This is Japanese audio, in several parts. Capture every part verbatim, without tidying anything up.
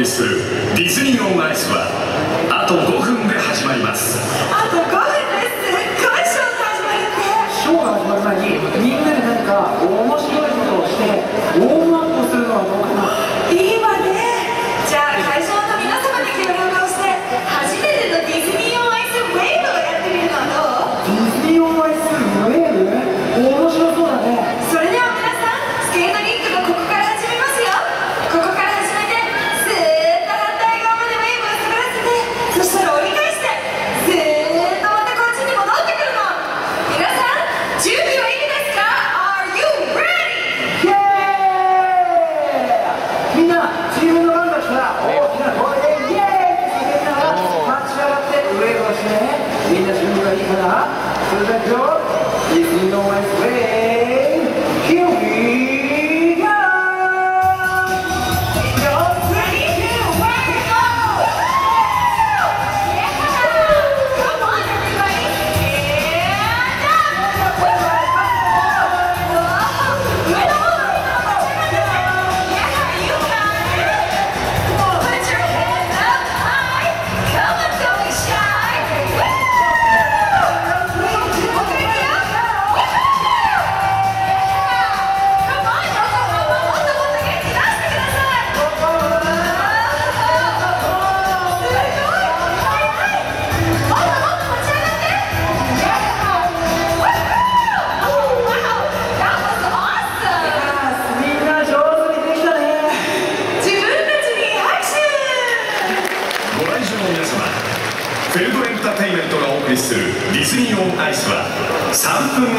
りするディズニー・オン・アイスはあとごふんで始まります。あとごふんです。すっごいショーが始まるね。ショーが始まる前にみんなで何か面白いことをしてウォームアップするのはどうかな。いいわね。じゃあ会場の皆様に協力をして初めてのディズニー・オン・アイスウェーブをやってみるのはどう。ディズニー・オン・アイスウェーブ面白そうだね。それでは皆さんスケートリンクのここから始めますよ。ここからディズニー・オン・アイス。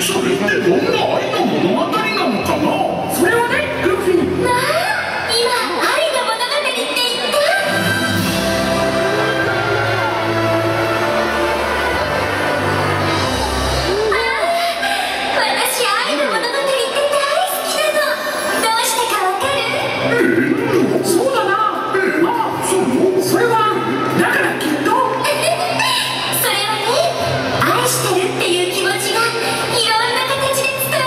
それってどんな愛の物語なのかな。それはね、グッフィー。まあ、今愛の物語って言った。ああ、私愛の物語って大好きなの。どうしてかわかる？えー、そうだな。えー、まあ、そう。それはだからきっと。それはね、愛してるっていう気持ちがいろんな形で伝わる。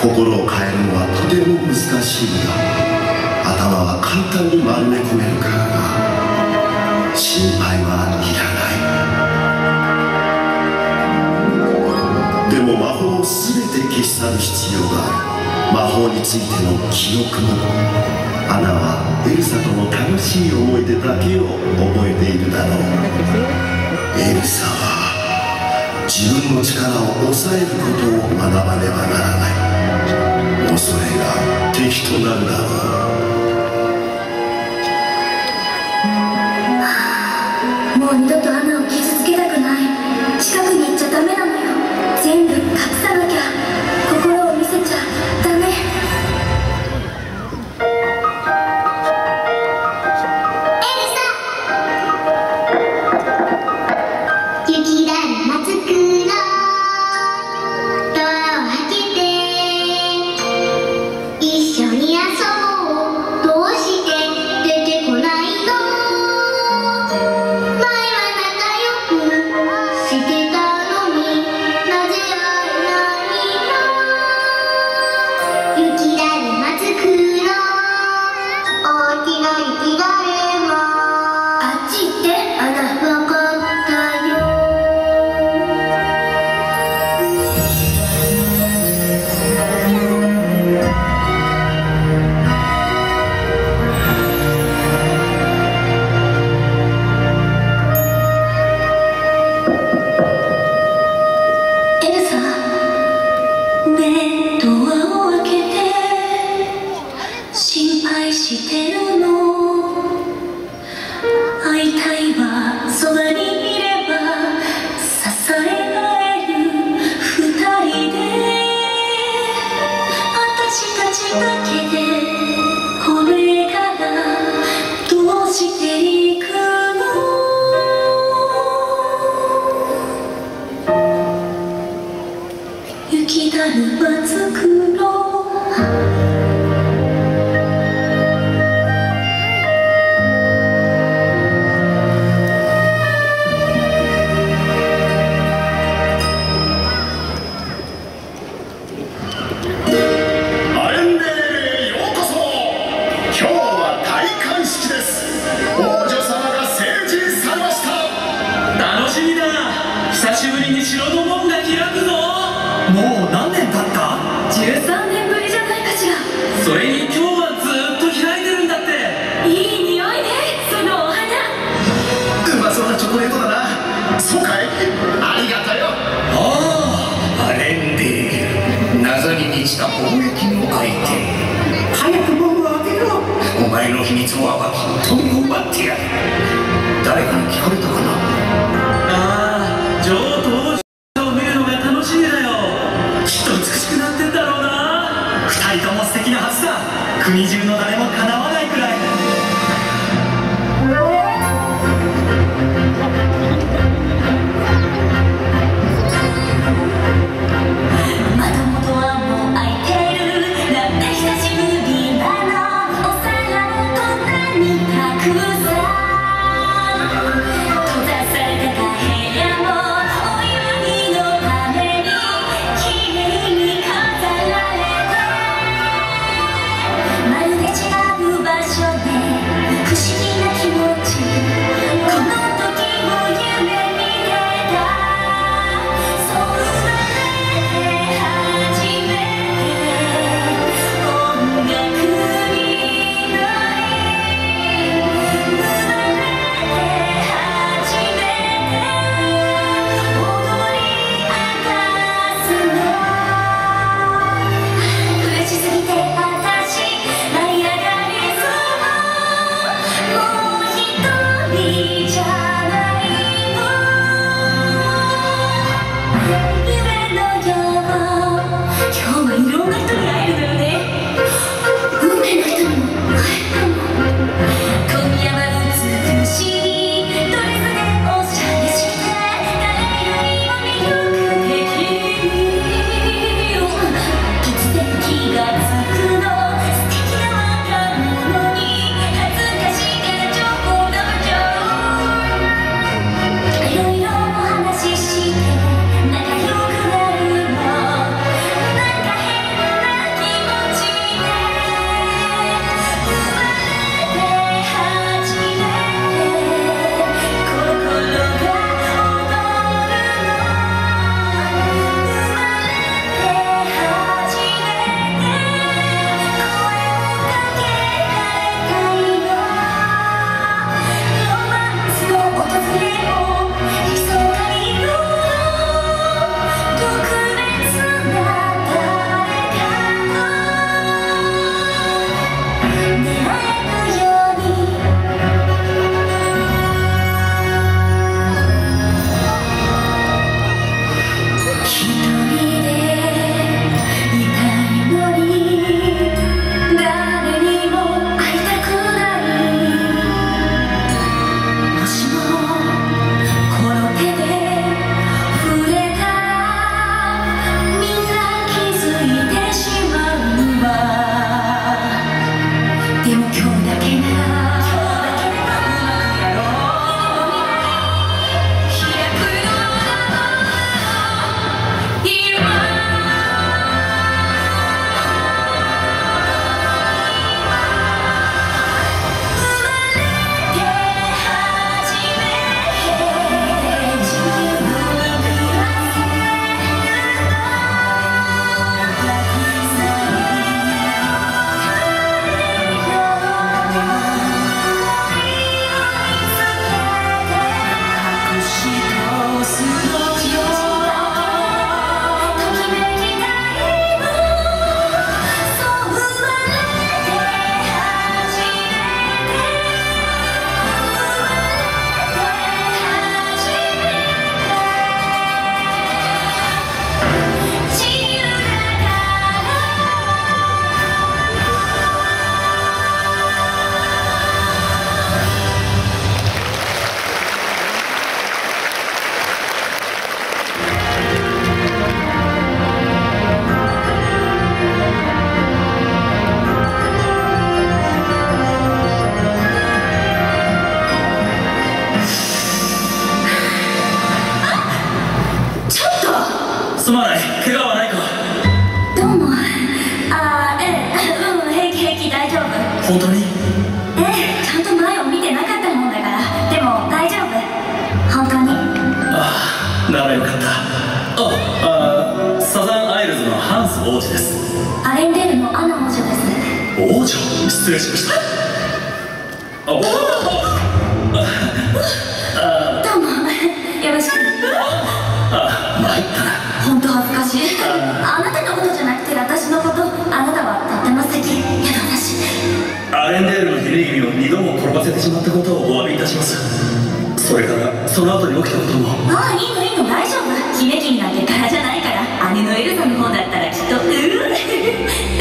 心を変えるのはとても難しいよ。頭は簡単に丸め込めるからな。心配はいらない。でも魔法を全て消し去る必要がある。魔法についての記憶もアナはエルサとの楽しい思い出だけを覚えているだろう。エルサは自分の力を抑えることを学ばねばならない。それが敵となるだろう。はあ、もう二度とアナを傷つけたくない。近くに行っちゃダメなのよ。全部隠さなきゃ。心を見せちゃダメ。エルサ、雪だるま作ろう。国中の誰もかなわないくらい。だ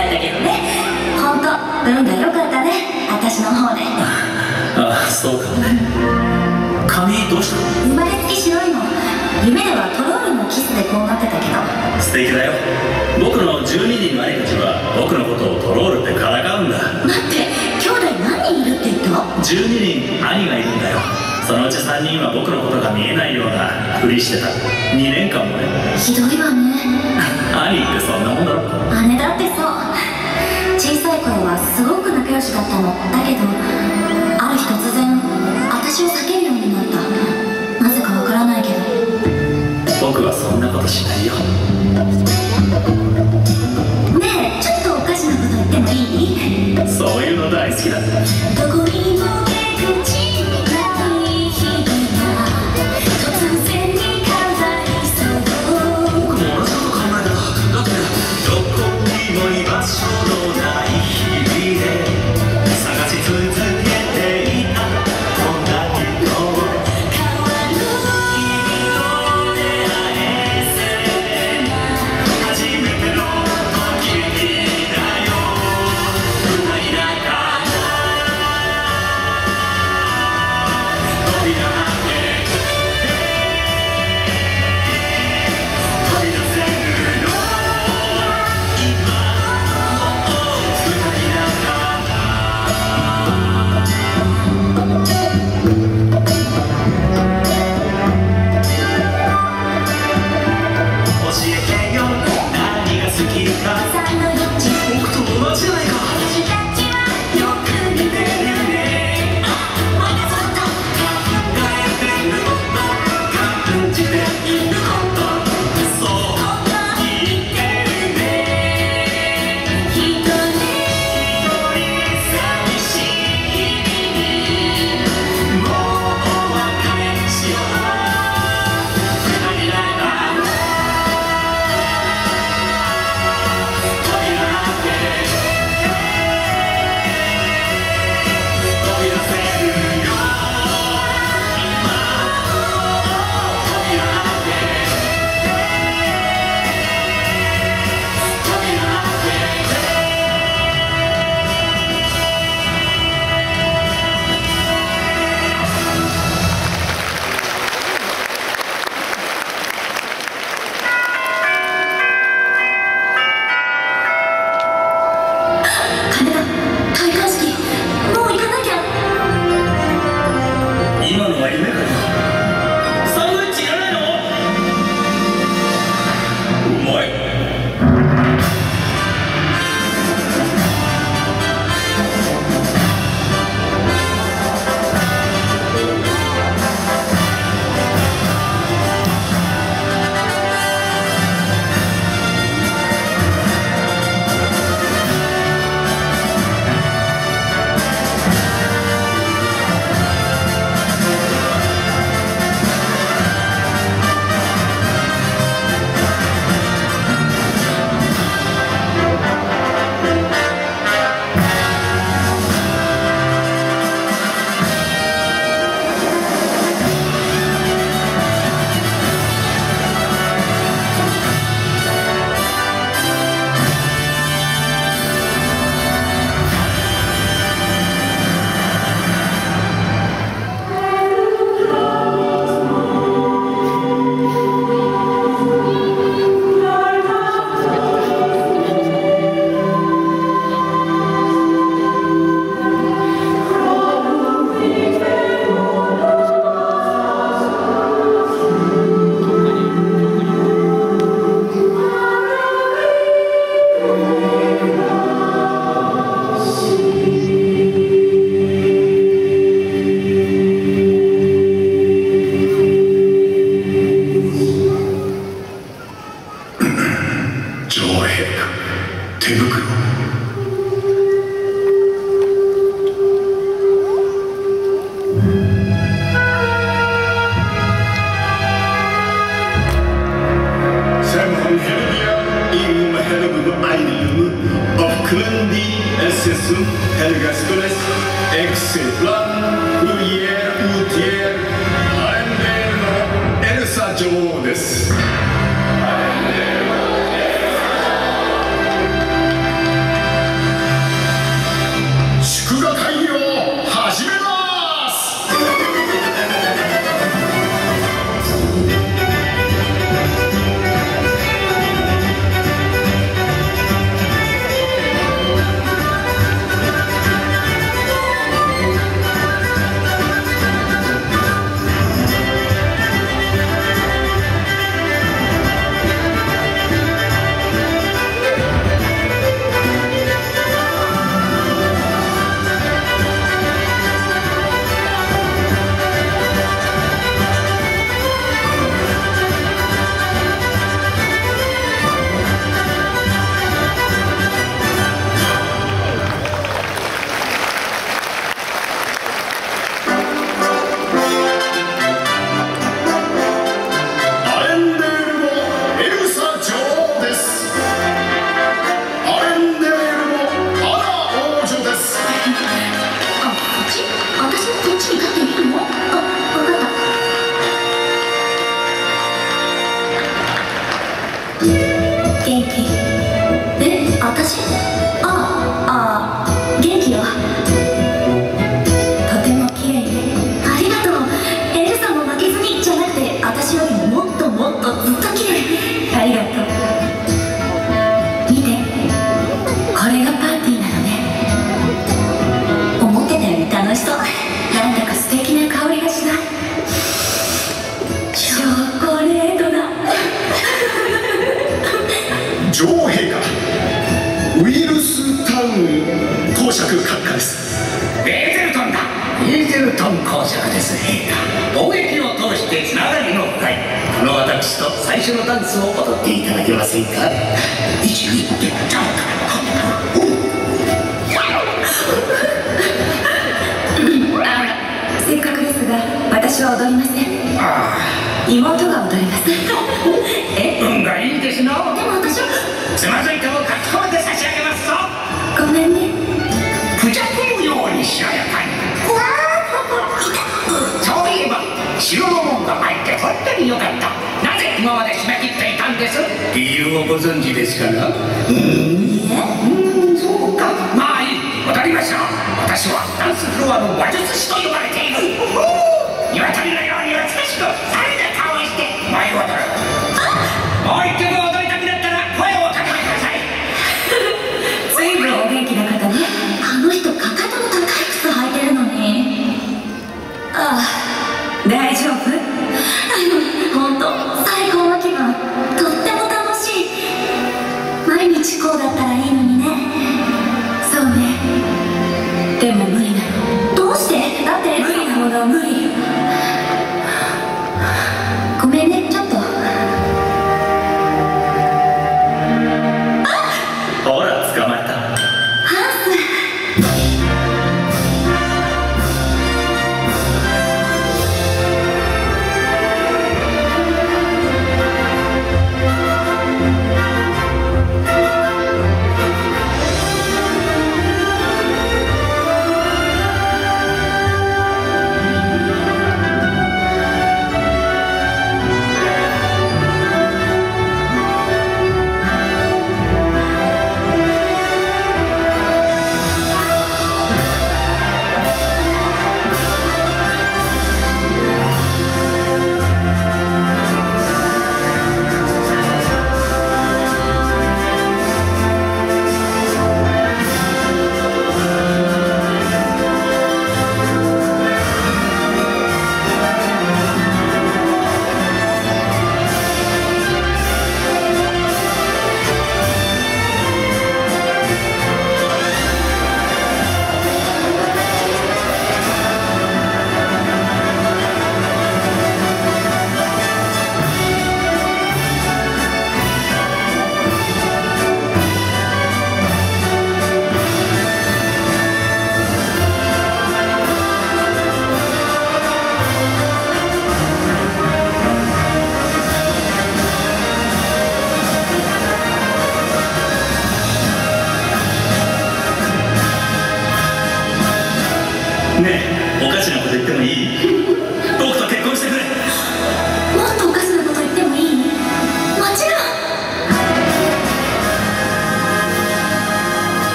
ったけどね、本当なんだよかったね、私の方で。ああ、そうかね。髪どうしたの？生まれつき白いの。夢ではトロールのキスでこうなってたけど。素敵だよ。僕のじゅうににんの兄たちは僕のことをトロールってからかうんだ。待って、兄弟何人いるって言ったの？じゅうににん兄がいるんだよ。そのうちさんにんは僕のことが見えないようなふりしてた。にねんかんもね。ひどいわね。兄ってそんなもんだろ。姉だってそう。小さい頃はすごく仲良しだったの。だけどある日突然私を避けるようになった。なぜかわからないけど。僕はそんなことしないよ。ねえ、ちょっとおかしなこと言ってもいい？そういうの大好きだ。どこにも公爵閣下です。ベーゼルトンだ。ベーゼルトン公爵です。陛下、貿易を通してつながりの深いこの私と最初のダンスを踊っていただけませんか。一二ってジャンプ。せっかくですが私は踊りません。ああ、妹が踊ります。え、運がいいですの。でも私はつまずいても書き込んで差し上げますぞ。ごめんね。クジャクのようにしなやかに。うわーそういえば白の門が入って本当によかった。なぜ今まで締め切っていたんです。理由をご存知ですかな。うーん、うん、そうか。まあいい、わかりました。私はダンスフロアの話術師と呼ばれている。ニワトリのように美しくさえた顔をして舞い踊る。もう一曲踊りたくなったら声をおかけください。随分お元気な方ね。あの人かかとの高い靴履いてるのね。ああ、大丈夫。本当最高の気分。とっても楽しい。毎日こうだったらいいのにね。そうね。でも無理なの。どうしてだって無理なものは無理。ごめんね、ちょっと。ほら捕まえた。ハン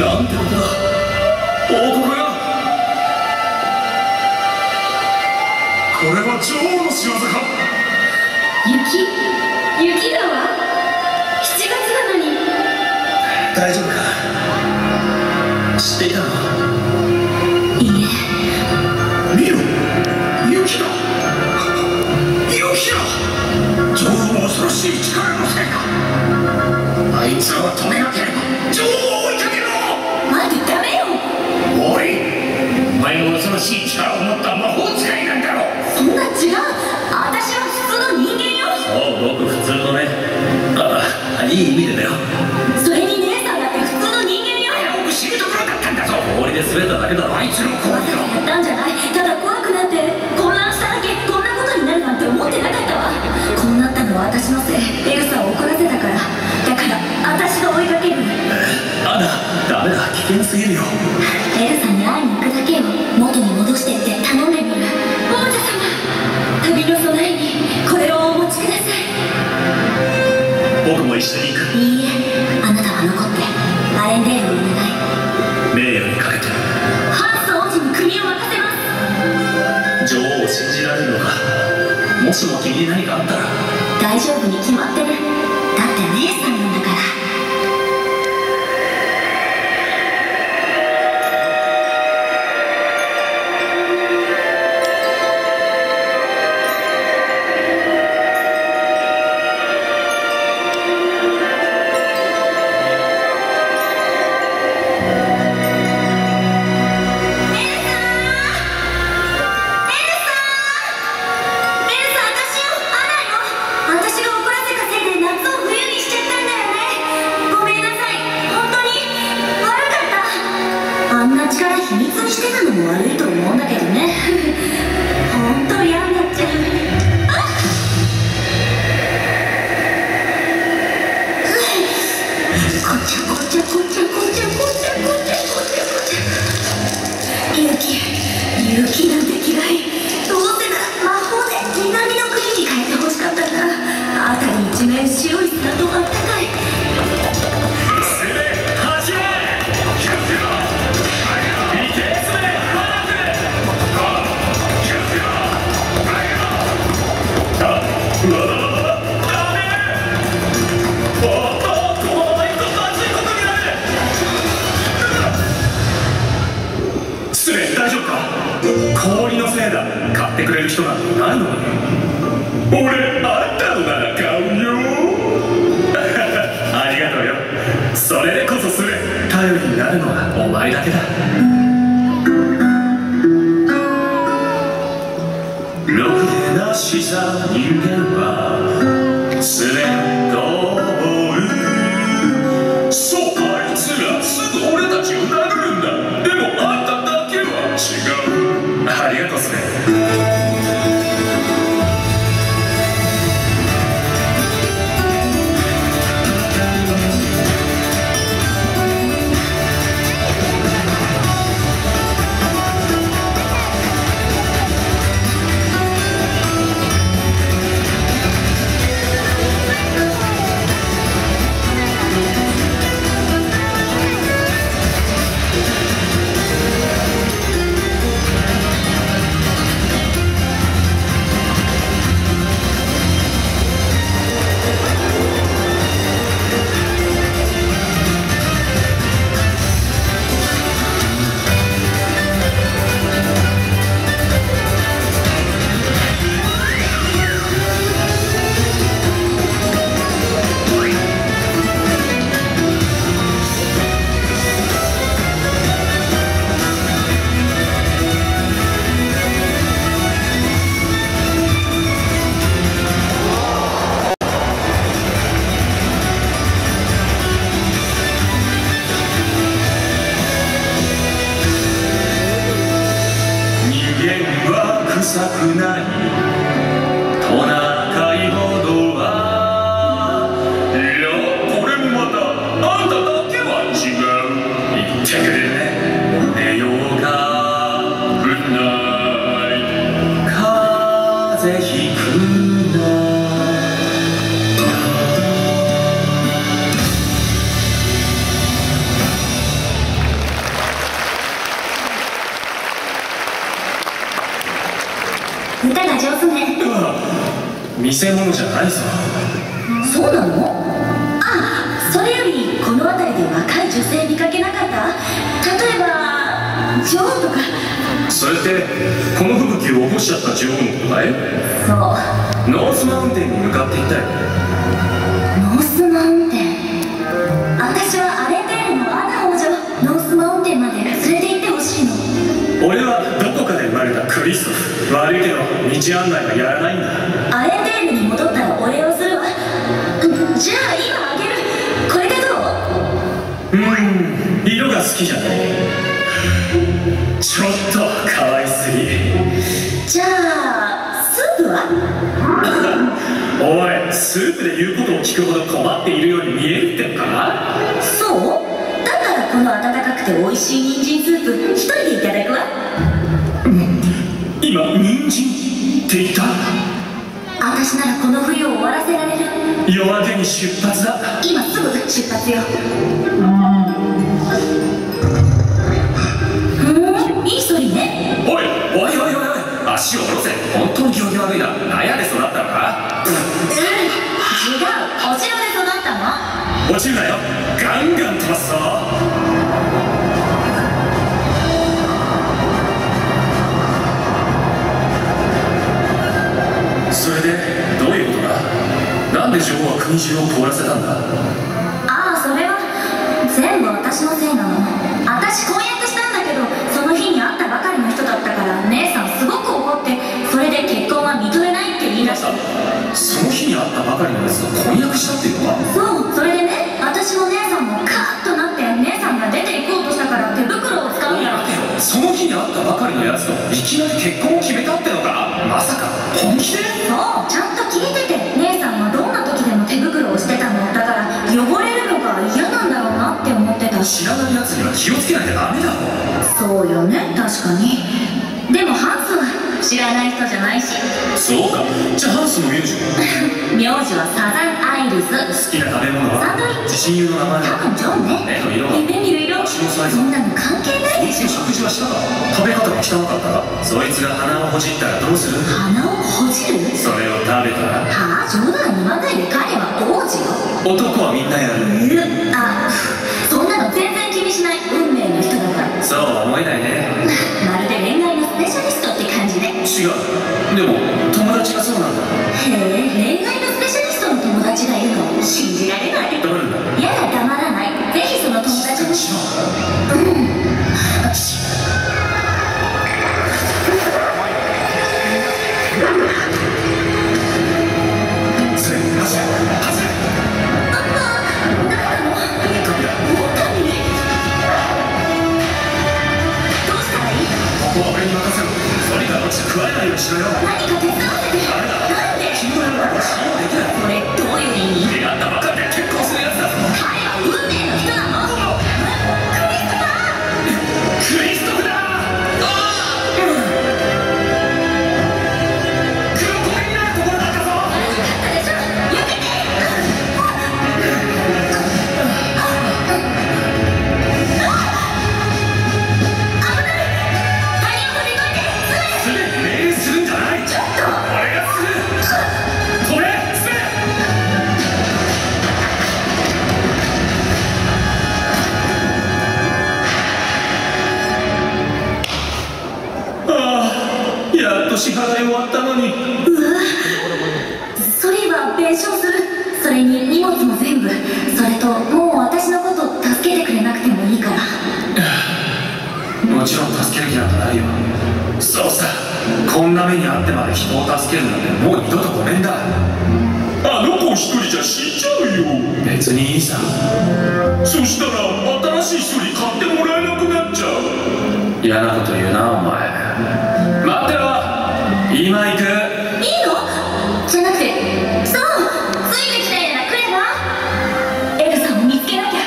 なんてことだ、王国が。これは女王の仕業か。雪、雪だわ。しちがつなのに。大丈夫か。知っていたの。いいえ。見ろ、雪だ。雪だ。女王の恐ろしい力のせいか。あいつらは止めなければ女王を追いかけろ。まだダメよ。おい、お前の恐ろしい力を持った魔法使いなんだろう。そんな違う、私は普通の人間よ。そう、僕普通のね。ああ、いい意味でだよ。それに姉さんだって普通の人間よ。よく知るところだったんだぞ。氷で滑っただけだろ。あいつの怖いよ。やったんじゃない。ただ怖くなって混乱しただけ。こんなことになるなんて思ってなかったわ。こうなったのは私のせい。エルサを怒らせたから。だから私が追いかける。アナ、ダメだ、危険すぎるよ。エルサに会いに行くだけを元に戻してって頼んでみる。王女様、旅の備えにこれをお持ちください。僕も一緒に行く。いいえ、あなたは残ってアレンデールをお願い。名誉にかけて。ハンス王子に国を任せます。女王を信じられるのか。もしも君に何かあったら。大丈夫に決まってる。だって姉さんなんだから。歌が上手ね。見せ物じゃないぞ。そうなの？ああ、それよりこの辺りで若い女性見かけなかった？例えば女王とか。それってこの吹雪を起こしちゃった女王の答え？そう。ノースマウンテンに向かっていたよ。ノースマウンテン。私はアレンデールのアナ王女。ノースマウンテンまで連れて行ってほしいの。俺はどこかで生まれたクリスト。悪いけど道案内はやらないんだ。アレンデールに戻ったらお礼をするわ。じゃあ今あげる。これでどう？うん、色が好きじゃない。ちょっとかわいすぎ。じゃあスープは？おい、スープで言うことを聞くほど困っているように見えるってのかな。そうだからこの温かくて美味しい人参スープ一人でいただくわ。うん、今人参って言った？私ならこの冬を終わらせられる。夜明けに出発だ。今すぐ出発よ。うん、いいソリね。おいおいおいおいおい、足を下ろせ。本当に行儀悪いな。納屋で育ったのか。うん、違う、お城で育ったの。落ちるなよ、ガンガン飛ばすぞ。それでどういうことだ？なんで女王は国中を凍らせたんだ？ああ、それは全部私のせいなの。私婚約したんだけど、その日に会ったばかりの人だったから姉さんすごく怒って、それで結婚は認めないって言い出した。その日に会ったばかりのやつと婚約したっていうのは？そう、それでね、私も姉さんもカーッとなって姉さんが出て行こうとしたから手袋を使うんだ。その日に会ったばかりのやつといきなり結婚を決めたってのか。まさか本気で？そう、ちゃんと聞いてて。姉さんはどんな時でも手袋をしてたの。だから汚れるのが嫌なんだろうなって思ってた。知らないやつには気をつけなきゃダメだろ。そうよね、確かに。でもハンスは知らない人じゃないし。そうか、じゃあハンスの名字は？名字はサザンアイリス。好きな食べ物は？サンドイッチ。親友の名前は？多分ジョンね。目の色、目見る色、足のサイズ、そんなの関係ない。食事はしたか？食べ方が汚かったらそいつが鼻をほじったらどうする？鼻をほじる？それを食べたら？はあ、冗談言わないで。彼は王子よ。男はみんなやる。うん、あ、そんなの全然気にしない。運命の人だから。そうは思えないね。まるで恋愛のスペシャリストって感じね。違う、でも友達がそうなんだ。へえ、恋愛のスペシャリストの友達がいるの？信じられない。どれだ？いやだ、黙らない。ぜひその友達にしよう。うん、食われないようにしろよ。何か手伝わせて。あれだ、なんで君のやるのは信用できない。これどういう意味？出会ったばかりで結婚するやつだぞ。彼は運命の人なの。クリストフだー。クリストフだー。支払い終わったのに。うわぁ、ソリは弁償する。それに荷物も全部。それともう私のこと助けてくれなくてもいいから。もちろん助ける気なんかないよ。そうさ、こんな目にあってまで人を助けるなんてもう二度とごめんだ。あの子一人じゃ死んじゃうよ。別にいいさ。そしたら新しい一人買ってもらえなくなっちゃう。嫌なこと言うなお前。待ってろ、今行く。いいの？じゃなくて、そう、ついてきてくれば。エルさんを見つけなきゃ。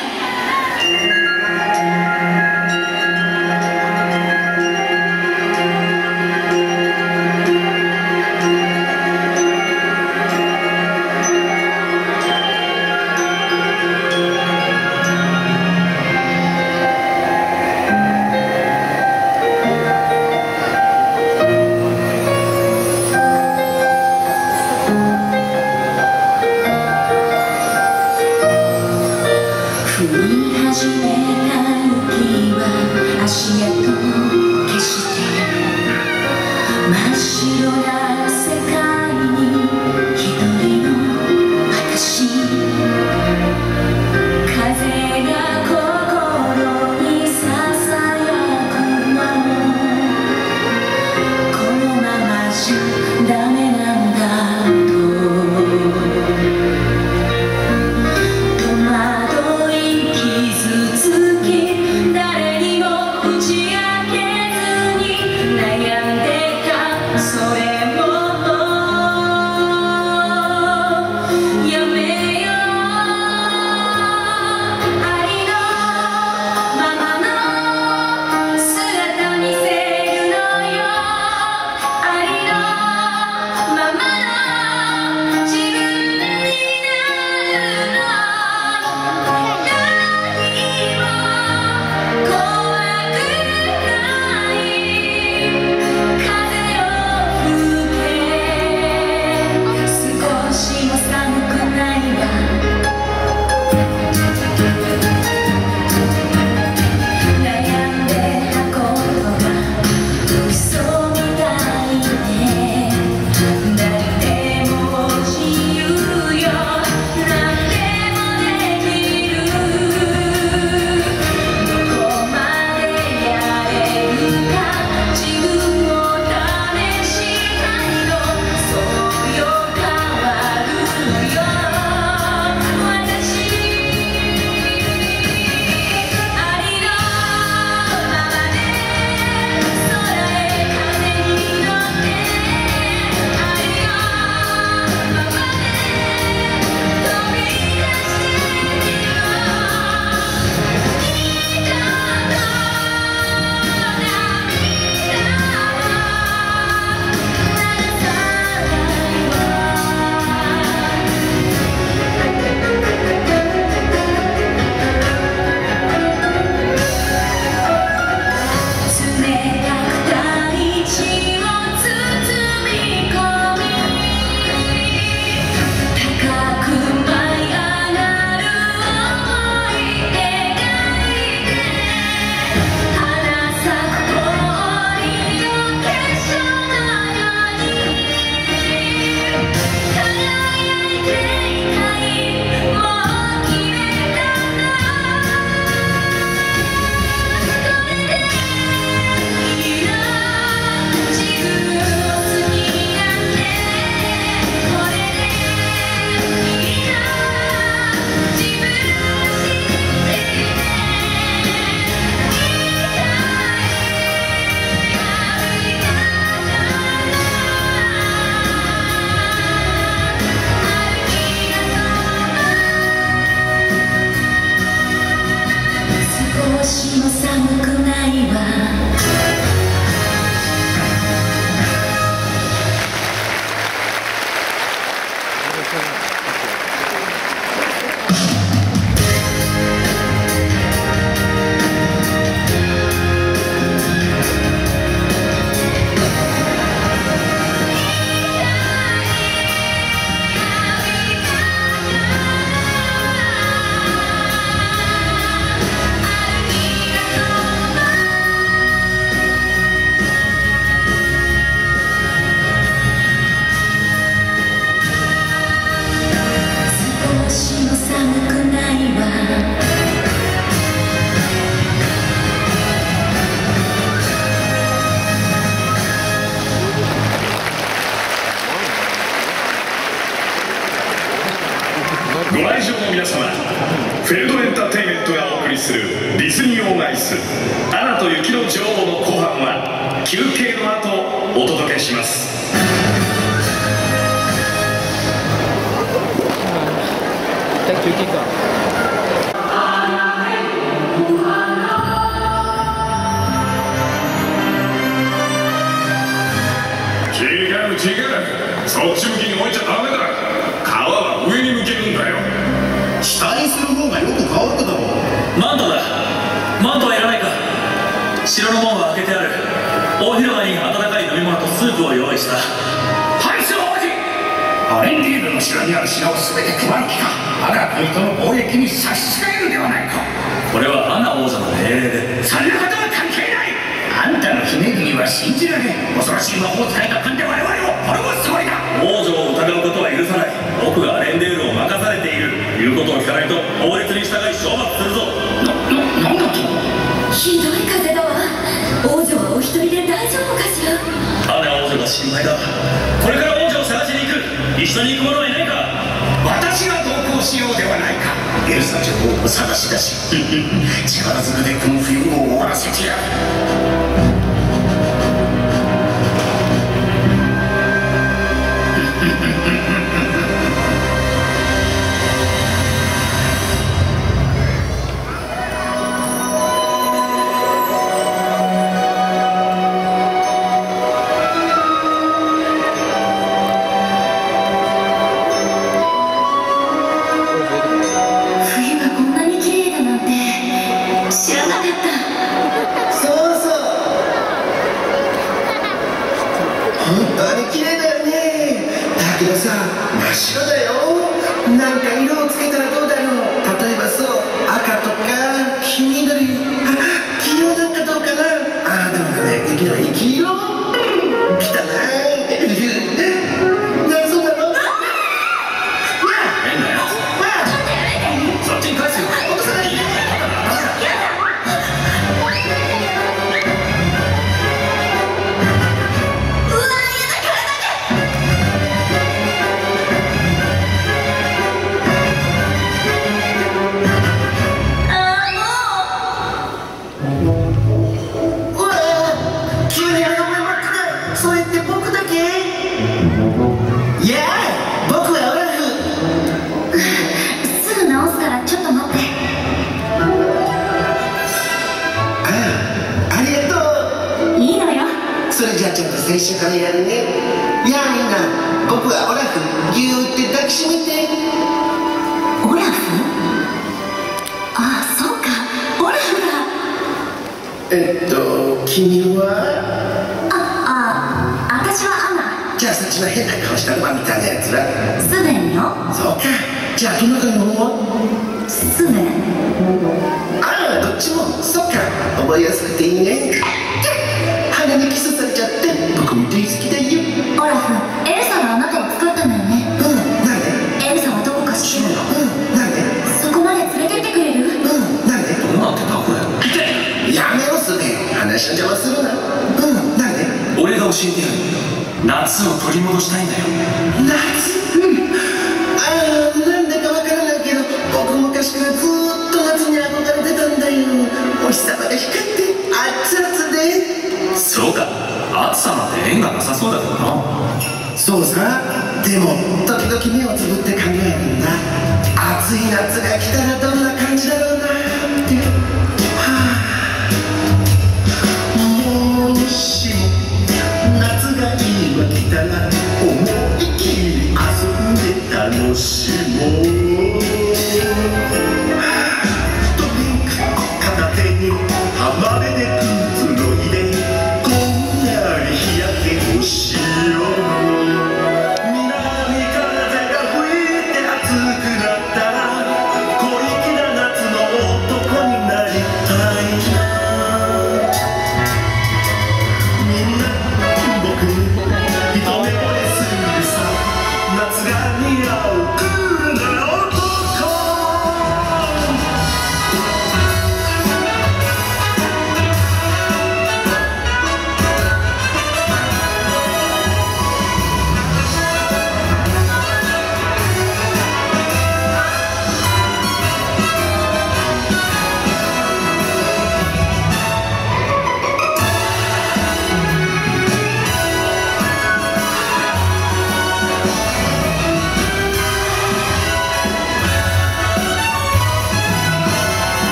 するディズニー・オン・アイス「アナと雪の女王」の後半は休憩の後お届けします。一旦休憩か。違う、そっち向きに置いちゃダメだ。川は上に向けるんだよ。下にする方がよく乾くだろう。マントだ、マントはいらないか。城の門は開けてある。大広場に温かい飲み物とスープを用意した。大将王子、アレンディールの城にある品を全て配る気か。アナと人の貿易に差し支えるではないか。これはアナ王女の命令で。そんなことは関係ない。あんたのひねりには信じられん。恐ろしい魔法使いが組んで我々を滅ぼすつもりだ。王女を疑うことは許さない。僕がアレンデールを任されている。言うことを聞かないと法律に従い処罰するぞ。な、な、なんだと。ひどい風だわ。王女はお一人で大丈夫かしら。アナ王女が心配だ。これから王女を探しに行く。一緒に行く者はいないか。私が同行しようではないか。エルサ女王を探し出し力ずくでこの冬を終わらせてやる。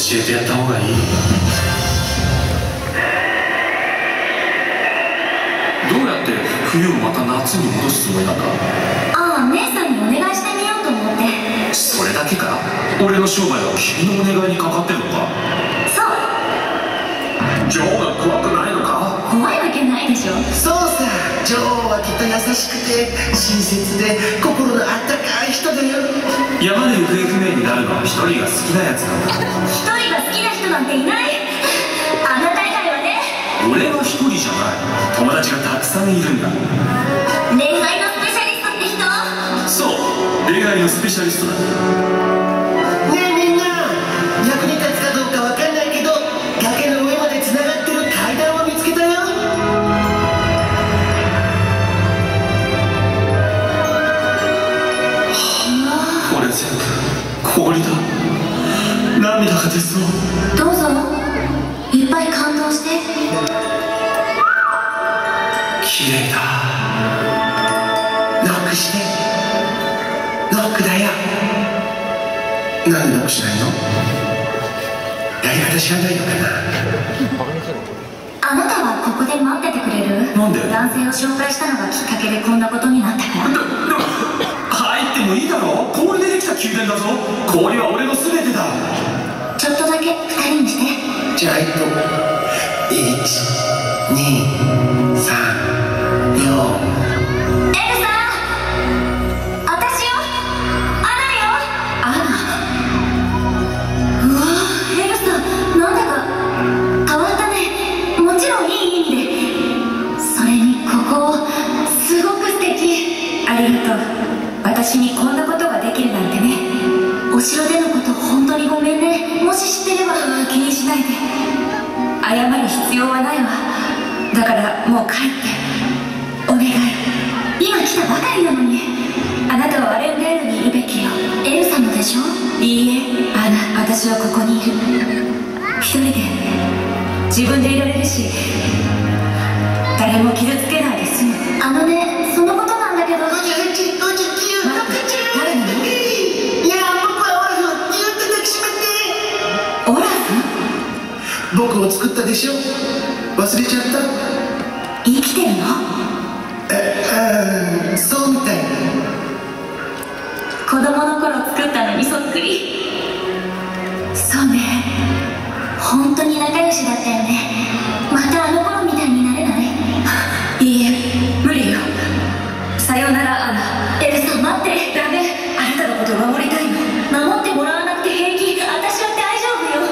えてやった方がいい。どうやって冬をまた夏に戻すつもりなんだ。ああ、姉さんにお願いしてみようと思って。それだけか。俺の商売は君のお願いにかかってるのか。そう。女王が怖くないのか。怖いわけないでしょ。そうさ、女王はきっと優しくて親切で心の温かい人だよ。山で行方不明になるのは一人が好きなやつなんだ。一人が好きな人なんていない。あなた以外はね。俺は一人じゃない。友達がたくさんいるんだ。恋愛のスペシャリストって人。そう、恋愛のスペシャリストだ。ねえみんな、役に立つかどうかわかんないけど、崖の上までつながってる階段を見つけたよ。氷だ。涙が出そう。どうぞいっぱい感動して。綺麗だ。ノックして。ノックだよ。なんでノックしないの。やり方知らないのかな。あなたはここで待っててくれる。なんで。男性を紹介したのがきっかけでこんなことになったから。入ってもいいだろう。氷でできた宮殿だぞ。氷は俺の全てだ。ちょっとだけ二人にして。じゃあ一歩、いちにさんよん。エルサー、あたしよ、アナよ。アナ。うわー、エルサ、なんだか変わったね。もちろんいい意味で。それにここすごく素敵。ありがとう。私にこんなことができるなんてね。お城でのこと本当にごめんね。もし知ってれば気にしないで。謝る必要はないわ。だからもう帰ってお願い。今来たばかりなのに。あなたはアレンデールにいるべきよ。エルサのでしょ。いいえ、アナ、私はここにいる。一人で自分でいられるし、誰も傷つけないで済む。あのね、そのことなんだけど。僕を作ったでしょ。忘れちゃった。生きてるの。え、うん、そうみたい。子供の頃作ったのにそっくり。そうね、本当に仲良しだったよね。またあの頃みたいになれない。いいえ、無理よ。さよならアナ。エルサ、待って。ダメ、あなたのことを守りたいの。守ってもらわなくて平気。私は大丈夫よ。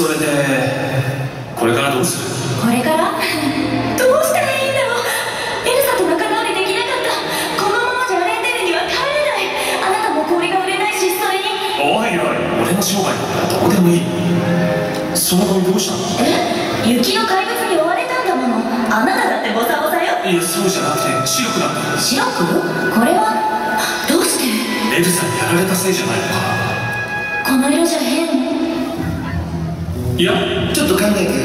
それでこれからどうする？これからどうしたらいいんだろう。エルサと仲直りできなかった。このままじゃアレンデールには帰れない。あなたも氷が売れないし、それにおいおい、俺の商売なんかどうでもいい。その後どうしたの？え、雪の怪物に追われたんだもの。あなただってボサボサよ。いや、そうじゃなくてシロクなんだ。シロク？これはどうしてエルサにやられたせいじゃないのか。この色じゃ変。いや、ちょっと考えてね。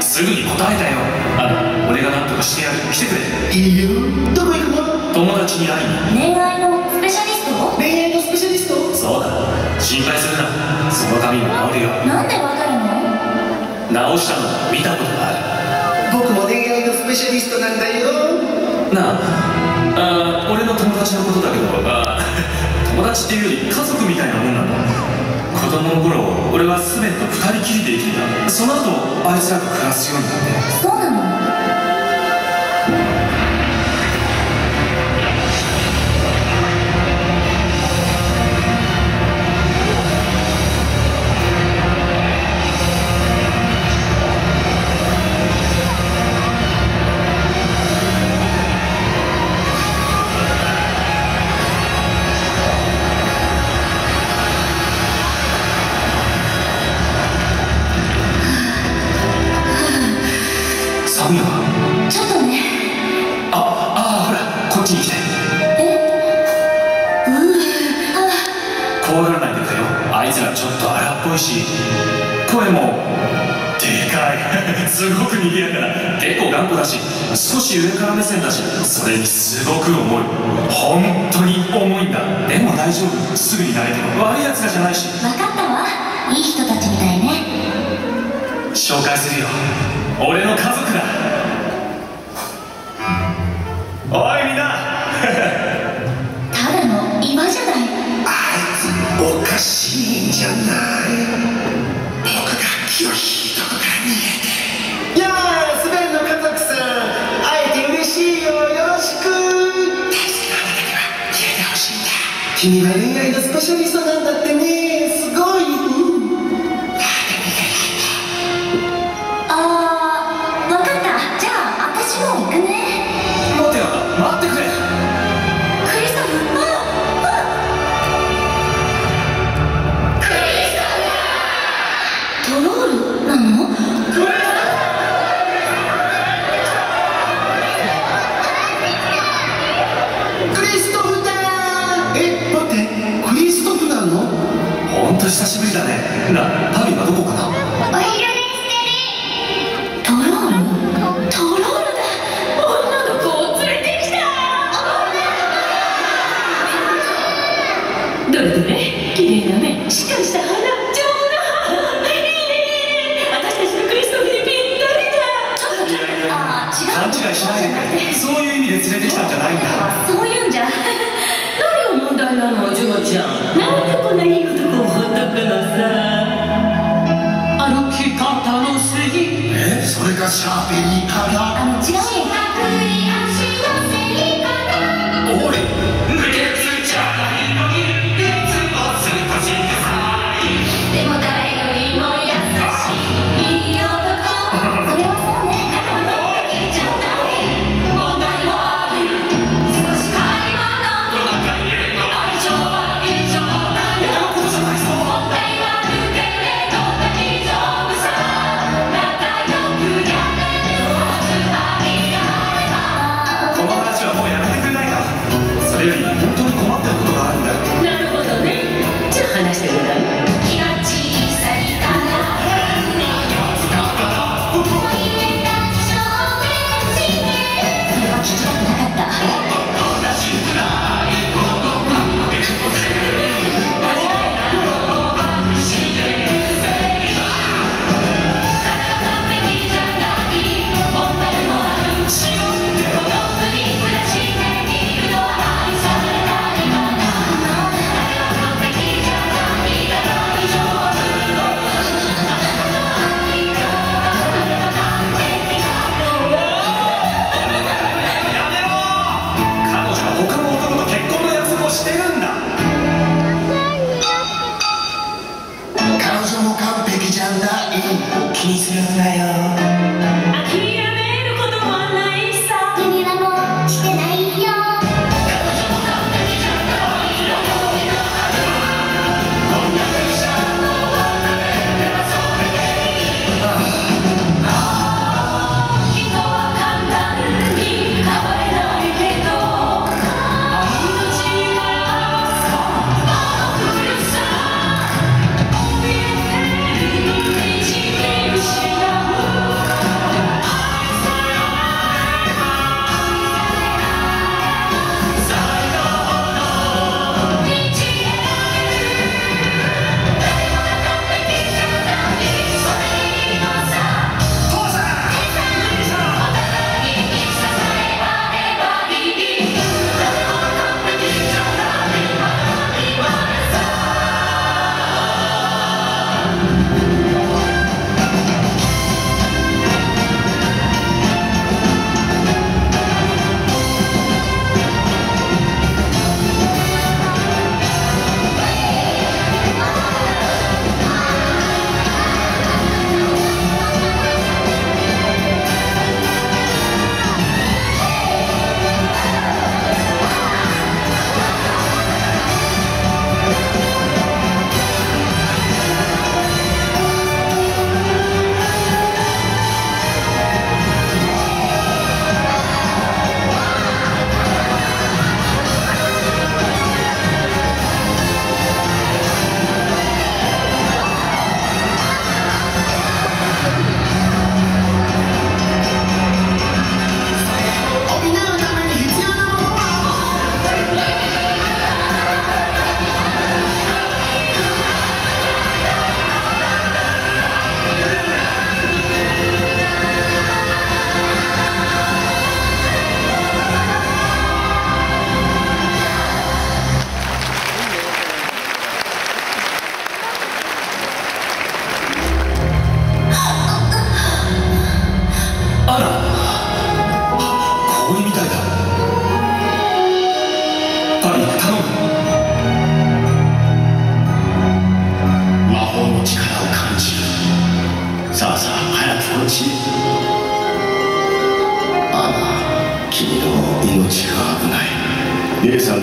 すぐに答えたよ。あの、俺が何とかしてやる。来てくれ。いいよ。どこ行くの？友達に会いに。恋愛のスペシャリスト？恋愛のスペシャリスト？そうだ、心配するな。その髪も治るよ。なんでわかるの？直したの見たことがある。僕も恋愛のスペシャリストなんだよ。なあ、あ俺の友達のことだけど、あ友達っていうより家族みたいなもんなんだ。子供の頃、俺はスベンと二人きりで生きていた。その後、あいつらと暮らすようになって。そうなの？すごく賑やかだ。結構頑固だし、少し上から目線だし、それにすごく重い。本当に重いんだ。でも大丈夫、すぐに慣れてる。悪いやつらじゃないし。分かったわ、いい人たちみたいね。紹介するよ、俺の家族だ。おいみんなただの今じゃない。あいつおかしいんじゃない。僕が気を引いとこから逃げて。君は恋愛のスペシャリストなんだってね。すごい。ああ、分かった。じゃあ私も行くね。待てよ、待ってくれクリストフ。ああ、クリストフ。トロールなの？クリストフ。久しぶりだね。な、タビはどこかな？お昼寝してる。トロール？トロールだ。女の子を連れてきた。どれどれ、綺麗な目、しっかりした鼻、丈夫な歯。いいねいいね。私たちのクリストフにぴったりだ。ちょっと、いやいや、あー、違う。勘違いしないでね。そういう意味で連れてきたんじゃないんだ。そういうんじゃ。何が問題なの、ジョーちゃん。なんでこんなにいいことをほっとくのさ。歩き方のせい。え、それがしゃべり方。あの、違う。おい、別じゃないのにいつもするとしんさい。でも誰よりも優しいいい男。それはそうね。だからもういいじゃない。問題はある。少し会話の中にいるの。愛情は以上だ。大丈夫さ、仲良くやれるわ。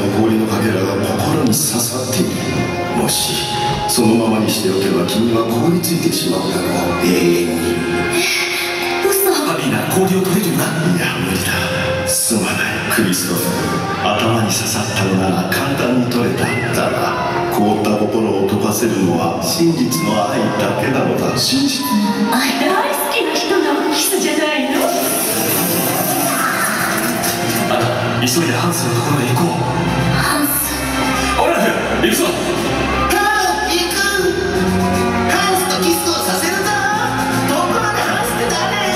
の氷のかけらが心に刺さっている。もしそのままにしておけば君は凍りついてしまうだろう、永遠に。嘘。アリーナ、氷を取れるな。いや無理だ、すまないクリストフ。頭に刺さったのなら簡単に取れた。だが凍った心を溶かせるのは真実の愛だけなのだ。真実の愛。大好きな人のキスじゃないの。あと急いでハンスのところへ行こう。ハンス、オラフ、行くぞ。カーン、行く。ハンスとキスをさせるぞ。どこまでハンスって誰。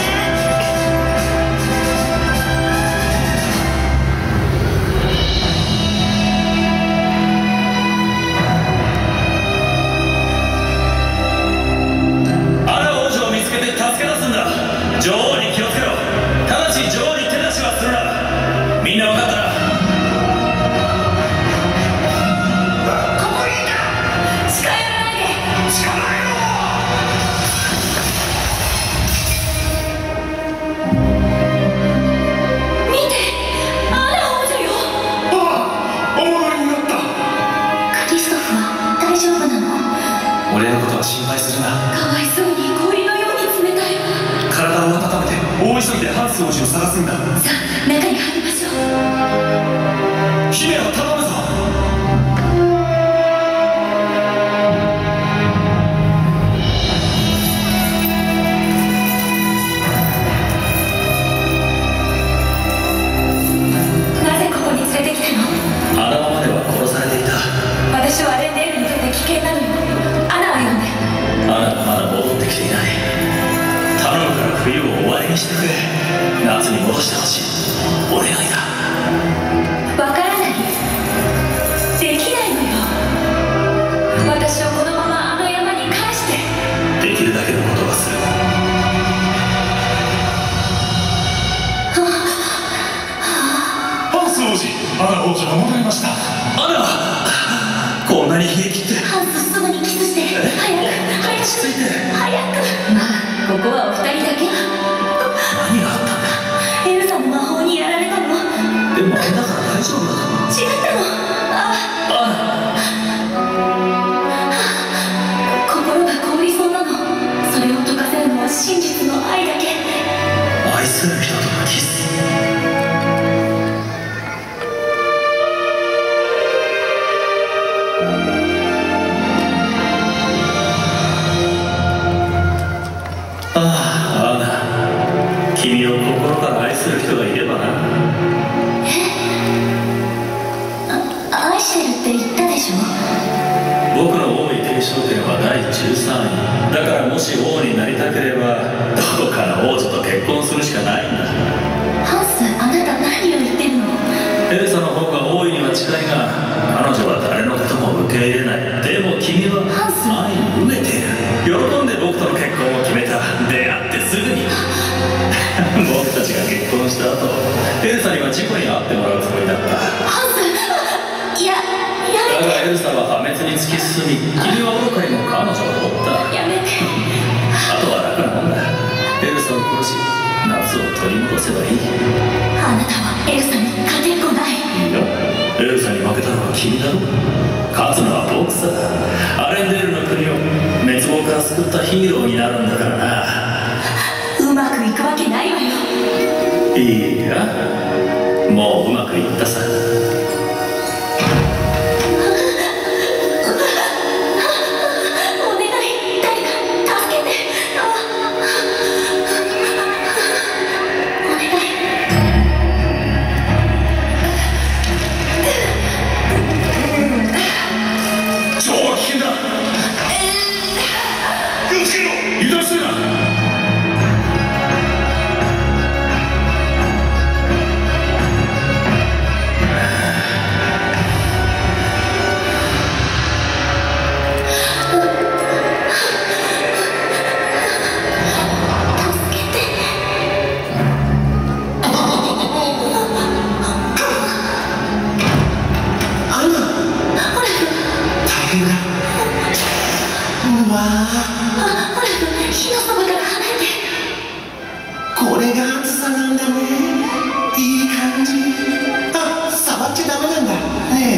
え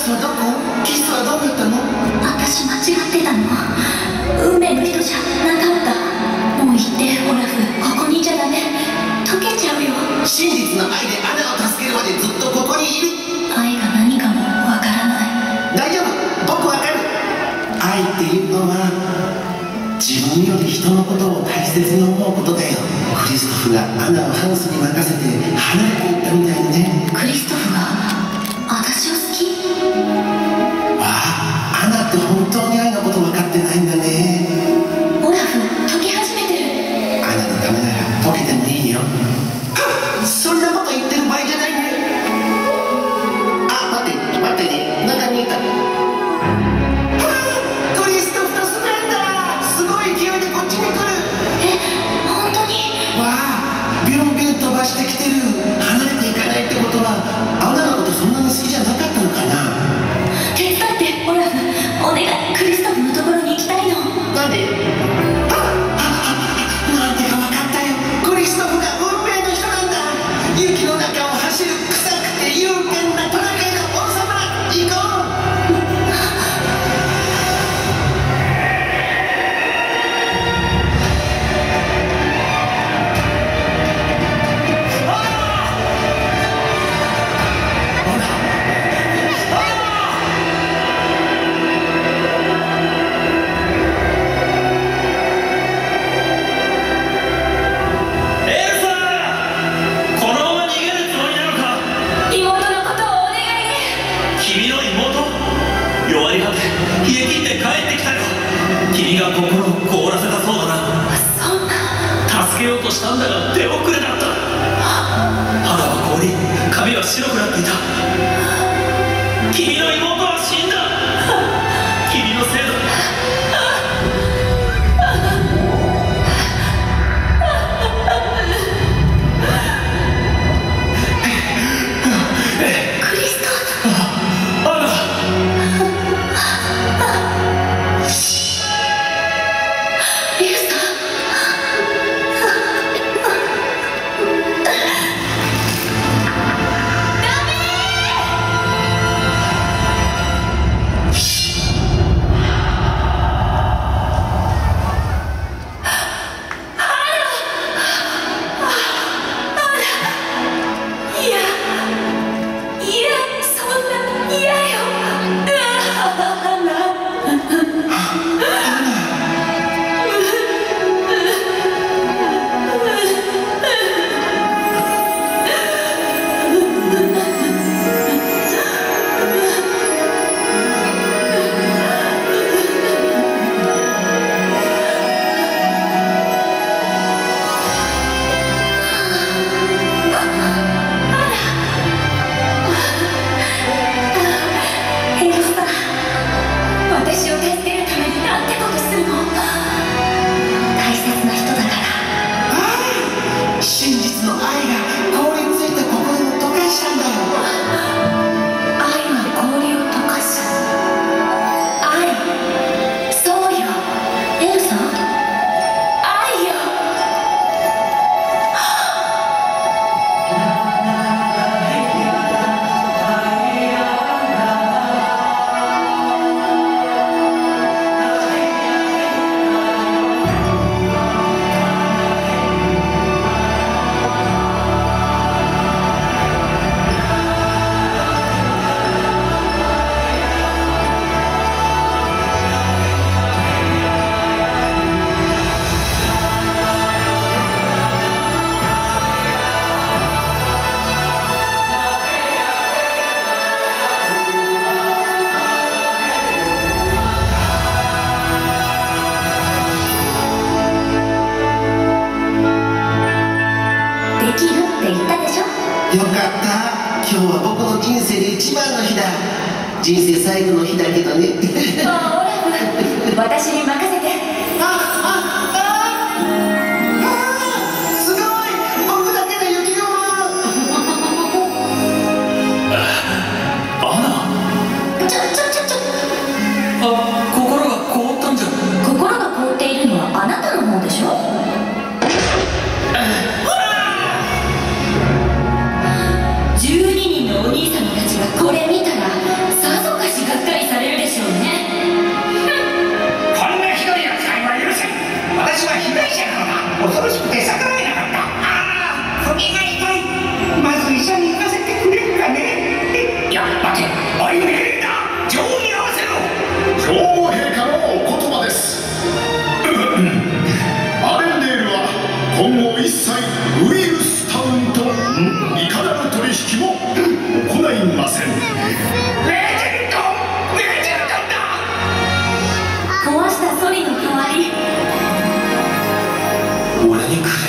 スはどこ？キスはどこ行ったの？私間違ってたの。運命の人じゃなかった。もう行ってオラフ、ここにいちゃダメ。溶けちゃうよ。真実の愛であなたを助けるまでずっとここにいる。愛が何かもわからない。大丈夫、僕わかる。愛っていうのは自分より人のことを大切に思うことだよ。クリストフがアナをハウスに任せて離れていったみたいにね。クリストフが私を好き？ああ、アナって本当に愛のこと分かってないんだね。オラフ、溶け始めてる。アナのためなら溶けてもいいよ。そんなこと言ってる場合じゃないね。あ、待って待ってね、中にいた。クリストフとスプレンダー、すごい勢いでこっちに来る。え、本当に？わあ、ビュンビュン飛ばしてきてる。離れていかないってことはアナのことそんなに好きじゃなかったのかな。手伝ってオラフ、お願い。クリストフのところに行きたいの。なんで？ああ、なんでか分かったよ。クリストフが運命の人なんだ。雪の中を走る臭くて勇敢なトナカイの王様、行こう。なんだが手遅れだった。肌は氷、髪は白くなっていた。君の妹は死んだ。君のせいだ。人生最後の日だけどね。ああ、オラフ、私に任せて。ああああああ、すごい、僕だけの雪がアナ、ちょちょちょちょ、あ、心が凍ったんじゃ。心が凍っているのはあなたの方でしょ。じゅうににんのお兄様たちがこれ見たらさぞ私は被害者なのだ。恐ろしくて逆らえなかった。ああ、首が痛い。まず医者に行かせてくれるかね。いや、待て、おい命令だ。女王に合わせろ。女王陛下のお言葉です。アベンデールは今後一切ウイルスタウンといかなる取引も行いません。レジェンド、レジェンドだ。壊したソリの代わり俺にく